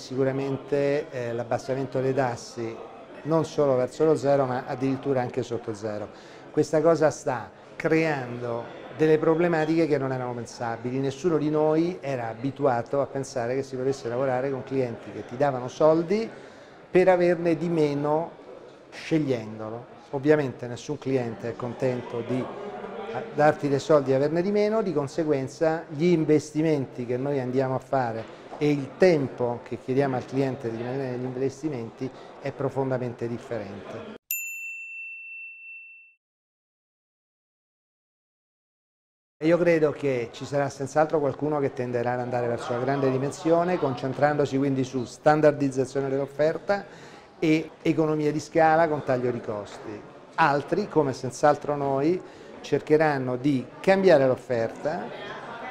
sicuramente l'abbassamento dei tassi non solo verso lo zero ma addirittura anche sotto zero. Questa cosa sta creando delle problematiche che non erano pensabili, nessuno di noi era abituato a pensare che si potesse lavorare con clienti che ti davano soldi per averne di meno scegliendolo. Ovviamente nessun cliente è contento di darti dei soldi e averne di meno, di conseguenza gli investimenti che noi andiamo a fare e il tempo che chiediamo al cliente di rimanere negli investimenti è profondamente differente. Io credo che ci sarà senz'altro qualcuno che tenderà ad andare verso la grande dimensione, concentrandosi quindi su standardizzazione dell'offerta e economia di scala con taglio di costi. Altri, come senz'altro noi, cercheranno di cambiare l'offerta,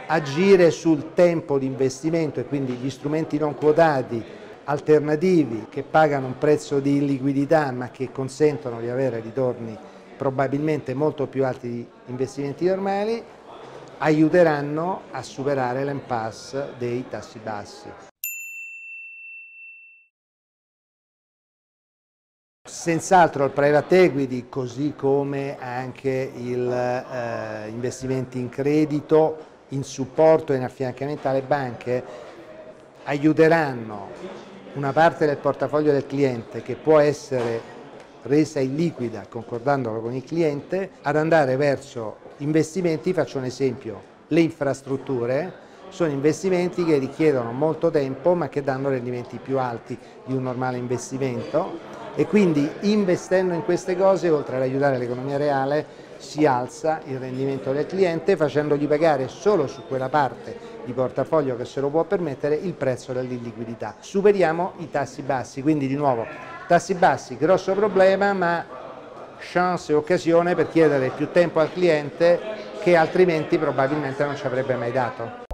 agire sul tempo di investimento e quindi gli strumenti non quotati alternativi che pagano un prezzo di illiquidità ma che consentono di avere ritorni probabilmente molto più alti di investimenti normali, aiuteranno a superare l'impasse dei tassi bassi. Senz'altro il private equity, così come anche gli investimenti in credito, in supporto e in affiancamento alle banche, aiuteranno una parte del portafoglio del cliente che può essere resa illiquida, concordandolo con il cliente, ad andare verso investimenti. Faccio un esempio, le infrastrutture sono investimenti che richiedono molto tempo ma che danno rendimenti più alti di un normale investimento e quindi investendo in queste cose, oltre ad aiutare l'economia reale, si alza il rendimento del cliente facendogli pagare solo su quella parte di portafoglio che se lo può permettere il prezzo dell'illiquidità. Superiamo i tassi bassi, quindi di nuovo tassi bassi, grosso problema, ma chance e occasione per chiedere più tempo al cliente che altrimenti probabilmente non ci avrebbe mai dato.